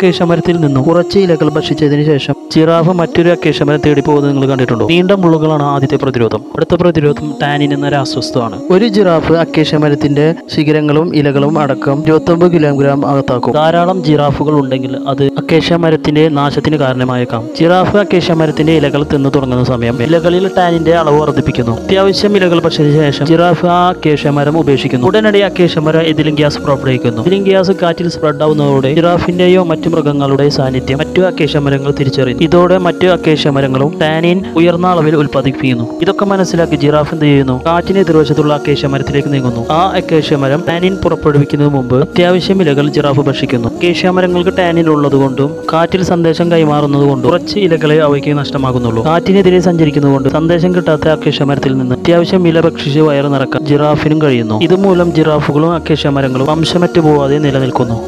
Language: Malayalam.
കേശമരത്തിൽ നിന്ന് കുറച്ച് ഇലകൾ ഭക്ഷിച്ചതിന് ശേഷം ജിറാഫ് മറ്റൊരു അക്കേശമരം തേടി പോകുന്നത് നിങ്ങൾ കണ്ടിട്ടുണ്ടോ? നീണ്ട മുള്ളുകളാണ് ആദ്യത്തെ പ്രതിരോധം. അടുത്ത പ്രതിരോധം ടാനിൻ എന്ന രാസവസ്തുവാണ്. ഒരു ജിറാഫ് അക്കേശമരത്തിന്റെ ശിഖരങ്ങളും ഇലകളും അടക്കം 29 കിലോഗ്രാം അകത്താക്കും. ധാരാളം ജിറാഫുകൾ ഉണ്ടെങ്കിൽ അത് അക്കേശമരത്തിന്റെ നാശത്തിന് കാരണമായേക്കാം. ജിറാഫ് അക്കേശമരത്തിന്റെ ഇലകൾ തിന്നു തുടങ്ങുന്ന സമയം ഇലകളിൽ ടാനിന്റെ അളവ് വർദ്ധിപ്പിക്കുന്നു. അത്യാവശ്യം ഇലകൾ ഭക്ഷിച്ച ശേഷം ജിറാഫ് ആ അക്കേശമരം ഉപേക്ഷിക്കുന്നു. ഉടനടി അക്കേശമരം എതിലും ഗ്യാസ് പുറപ്പെടുവിക്കുന്നു. എതിലും ഗ്യാസ് കാറ്റിൽ സ്പ്രെഡ് ആവുന്നതോടെ ജിറാഫിന്റെയോ മറ്റു മൃഗങ്ങളുടെ സാന്നിധ്യം മറ്റു അക്കേശമരങ്ങൾ തിരിച്ചറിയുന്നു. ഇതോടെ മറ്റു അക്കേശമരങ്ങളും ടാനിൻ ഉയർന്ന അളവിൽ ഉൽപ്പാദിപ്പിക്കുന്നു. ഇതൊക്കെ മനസ്സിലാക്കി ജിറാഫ് എന്ത് ചെയ്യുന്നു? കാറ്റിന് എതിർവശത്തുള്ള അക്കേശമരത്തിലേക്ക് നീങ്ങുന്നു. ആ അക്കേശമരം ടാനിൻ പുറപ്പെടുവിക്കുന്നതിന് മുമ്പ് അത്യാവശ്യം ഇലകൾ ജിറാഫ് ഭക്ഷിക്കുന്നു. അക്കേശമരങ്ങൾക്ക് ടാനിൻ ഉള്ളതുകൊണ്ടും കാറ്റിൽ സന്ദേശം കൈമാറുന്നതുകൊണ്ടും കുറച്ച് ഇലകളെ അവയ്ക്ക് നഷ്ടമാകുന്നുള്ളൂ. കാറ്റിനെതിരെ സഞ്ചരിക്കുന്നതുകൊണ്ട് സന്ദേശം കിട്ടാത്ത അക്കേശമരത്തിൽ നിന്ന് അത്യാവശ്യം ഇല ഭക്ഷിച്ച് വയറ് നിറക്കാൻ ജിറാഫിനും കഴിയുന്നു. ഇതുമൂലം ജിറാഫുകളും അക്കേശമരങ്ങളും വംശമറ്റ് പോവാതെ നിലനിൽക്കുന്നു.